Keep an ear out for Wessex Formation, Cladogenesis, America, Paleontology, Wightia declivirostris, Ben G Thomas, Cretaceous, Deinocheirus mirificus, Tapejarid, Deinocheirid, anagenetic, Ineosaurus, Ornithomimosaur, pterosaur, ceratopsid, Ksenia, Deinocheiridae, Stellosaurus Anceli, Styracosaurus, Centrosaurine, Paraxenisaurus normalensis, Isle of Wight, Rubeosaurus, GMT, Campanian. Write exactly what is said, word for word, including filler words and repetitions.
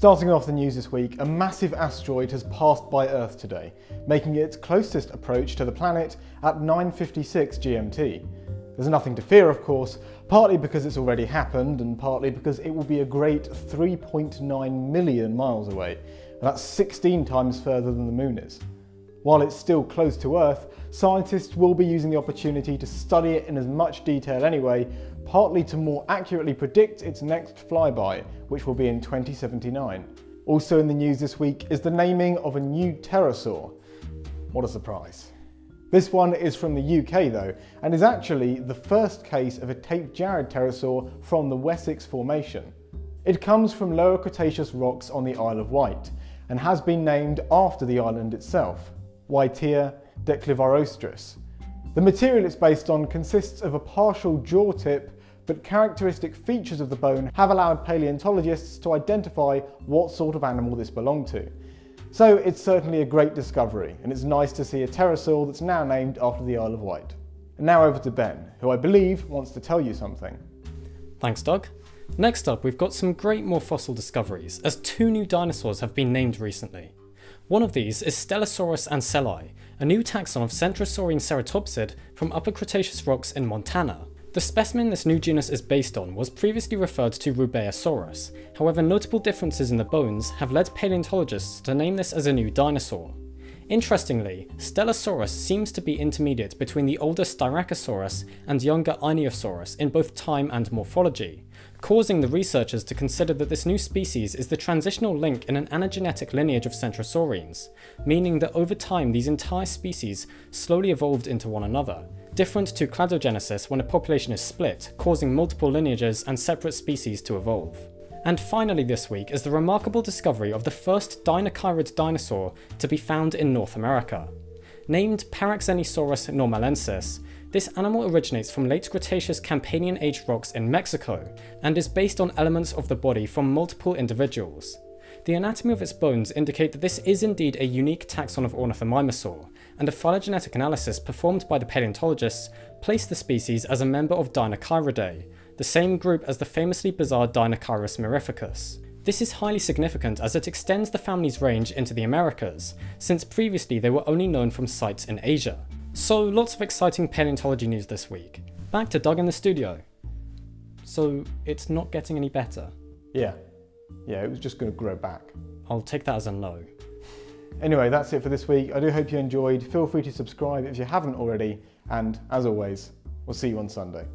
Starting off the news this week, a massive asteroid has passed by Earth today, making it its closest approach to the planet at nine fifty-six G M T. There's nothing to fear, of course, partly because it's already happened and partly because it will be a great three point nine million miles away, and that's sixteen times further than the Moon is. While it's still close to Earth, scientists will be using the opportunity to study it in as much detail anyway, partly to more accurately predict its next flyby, which will be in twenty seventy-nine. Also in the news this week is the naming of a new pterosaur. What a surprise. This one is from the U K though, and is actually the first case of a Tapejarid pterosaur from the Wessex Formation. It comes from Lower Cretaceous rocks on the Isle of Wight, and has been named after the island itself, Wightia declivirostris. The material it's based on consists of a partial jaw tip, but characteristic features of the bone have allowed paleontologists to identify what sort of animal this belonged to. So it's certainly a great discovery, and it's nice to see a pterosaur that's now named after the Isle of Wight. And now over to Ben, who I believe wants to tell you something. Thanks, Doug. Next up, we've got some great more fossil discoveries, as two new dinosaurs have been named recently. One of these is Stellosaurus Anceli, a new taxon of Centrosaurine ceratopsid from Upper Cretaceous rocks in Montana. The specimen this new genus is based on was previously referred to Rubeosaurus, however notable differences in the bones have led paleontologists to name this as a new dinosaur. Interestingly, Stellosaurus seems to be intermediate between the older Styracosaurus and younger Ineosaurus in both time and morphology, causing the researchers to consider that this new species is the transitional link in an anagenetic lineage of Centrosaurines, meaning that over time these entire species slowly evolved into one another, different to cladogenesis when a population is split, causing multiple lineages and separate species to evolve. And finally this week is the remarkable discovery of the first Deinocheirid dinosaur to be found in North America. Named Paraxenisaurus normalensis, this animal originates from late Cretaceous Campanian age rocks in Mexico, and is based on elements of the body from multiple individuals. The anatomy of its bones indicate that this is indeed a unique taxon of Ornithomimosaur, and a phylogenetic analysis performed by the paleontologists placed the species as a member of Deinocheiridae, the same group as the famously bizarre Deinocheirus mirificus. This is highly significant as it extends the family's range into the Americas, since previously they were only known from sites in Asia. So lots of exciting paleontology news this week. Back to Doug in the studio. So it's not getting any better? Yeah, yeah, it was just going to grow back. I'll take that as a no. Anyway, that's it for this week. I do hope you enjoyed. Feel free to subscribe if you haven't already, and as always, we'll see you on Sunday.